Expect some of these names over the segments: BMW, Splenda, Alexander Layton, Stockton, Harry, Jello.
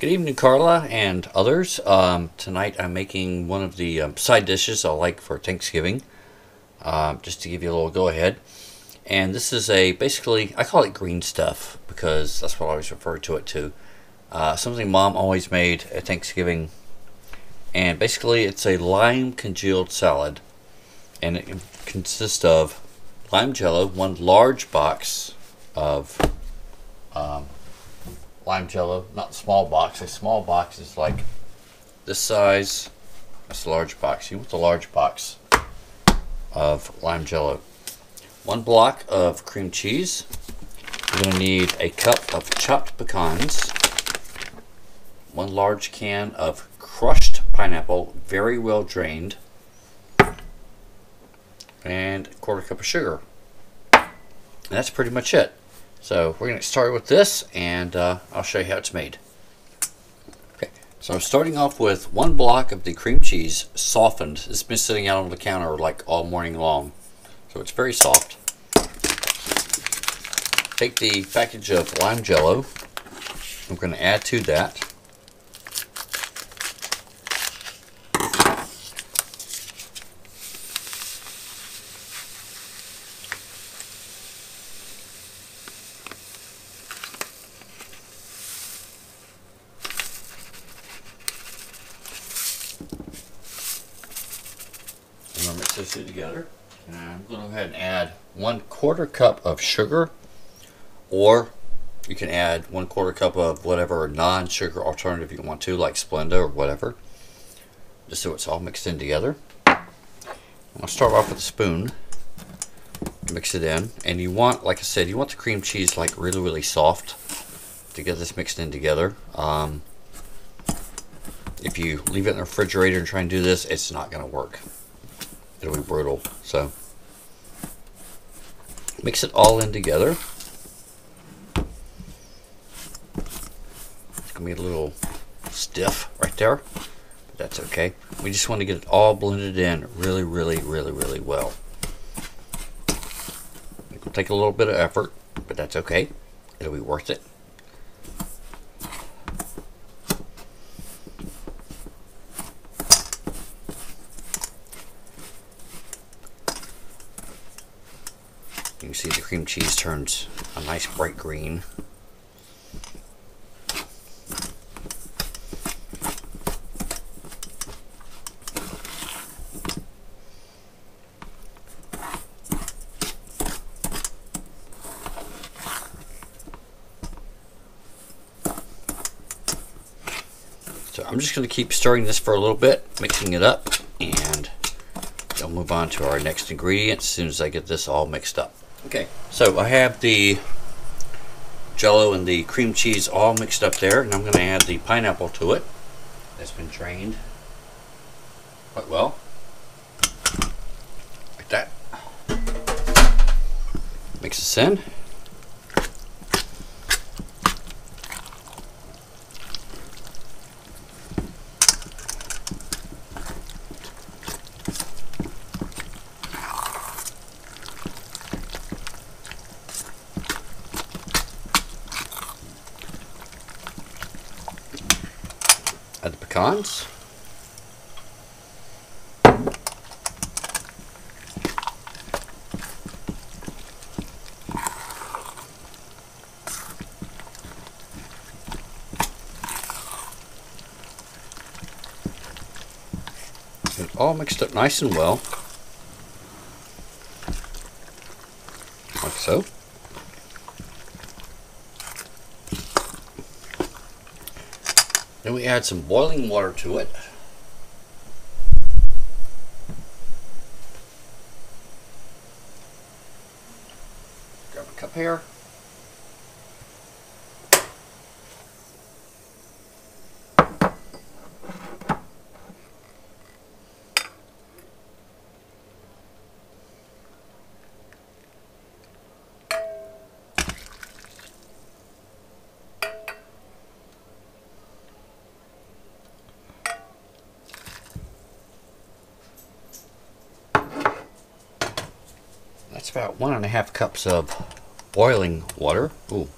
Good evening, Carla and others. Tonight I'm making one of the side dishes I like for Thanksgiving, just to give you a little go-ahead. And this is basically, I call it green stuff because that's what I always refer to it to. Something Mom always made at Thanksgiving. And basically it's a lime congealed salad. And it consists of lime jello, one large box of lime jello, not small box. A small box is like this size. That's a large box. You want the large box of lime jello. One block of cream cheese. You're going to need a cup of chopped pecans. One large can of crushed pineapple, very well drained. And a quarter cup of sugar. And that's pretty much it. So we're going to start with this, and I'll show you how it's made. Okay, so I'm starting off with one block of the cream cheese, softened. It's been sitting out on the counter like all morning long, so it's very soft. Take the package of lime jello. I'm going to add to that. Two together, and I'm going to go ahead and add 1/4 cup of sugar, or you can add 1/4 cup of whatever non-sugar alternative you want to, like Splenda or whatever, just so it's all mixed in together. I'm going to start off with a spoon, mix it in, and you want, like I said, you want the cream cheese like really soft to get this mixed in together. If you leave it in the refrigerator and try and do this, it's not going to work. It'll be brutal. So mix it all in together. It's gonna be a little stiff right there, but that's okay. We just want to get it all blended in really well. It'll take a little bit of effort, but that's okay. It'll be worth it. You can see the cream cheese turns a nice bright green. So I'm just going to keep stirring this for a little bit, mixing it up, and we'll move on to our next ingredient as soon as I get this all mixed up. Okay, so I have the jello and the cream cheese all mixed up there, and I'm going to add the pineapple to it. That's been drained quite well, like that. Mix this in. Add the pecans. And all mixed up nice and well, like so. Then we add some boiling water to it. Grab a cup here. That's about 1.5 cups of boiling water. Ooh,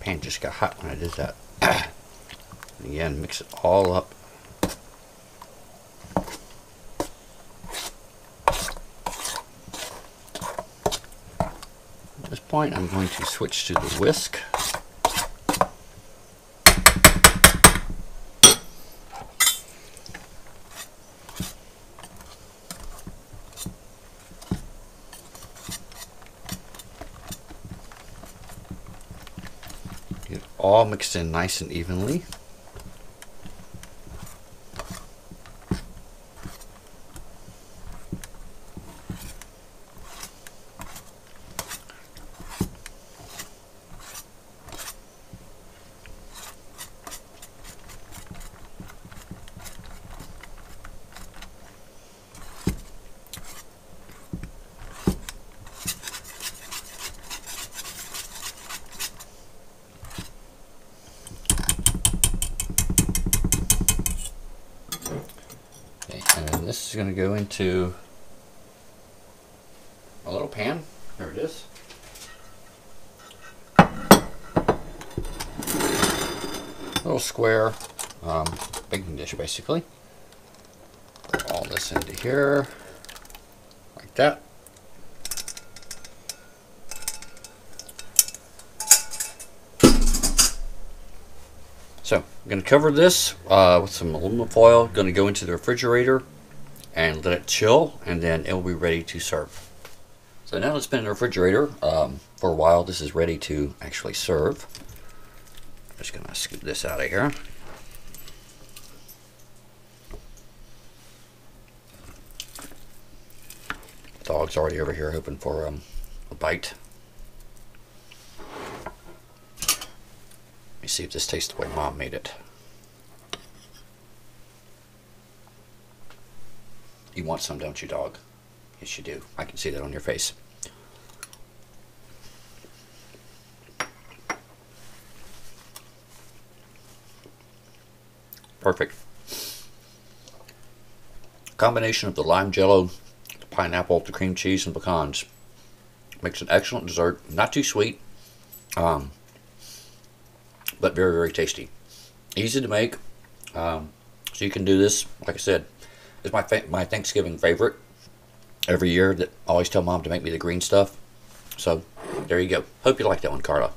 pan just got hot when I did that. And again, mix it all up. At this point, I'm going to switch to the whisk. All mixed in nice and evenly. This is going to go into a little pan. There it is. A little square baking dish, basically. Put all this into here, like that. So I'm going to cover this with some aluminum foil. Going to go into the refrigerator and let it chill, and then it will be ready to serve. So now it's been in the refrigerator for a while. This is ready to actually serve. I'm just going to scoop this out of here. The dog's already over here hoping for a bite. Let me see if this tastes the way Mom made it. You want some, don't you, dog? Yes, you do. I can see that on your face. Perfect. Combination of the lime jello, the pineapple, the cream cheese, and pecans makes an excellent dessert. Not too sweet, but very, very tasty. Easy to make, so you can do this, like I said. It's my Thanksgiving favorite every year. That I always tell Mom to make me the green stuff. So there you go. Hope you like that one, Carla.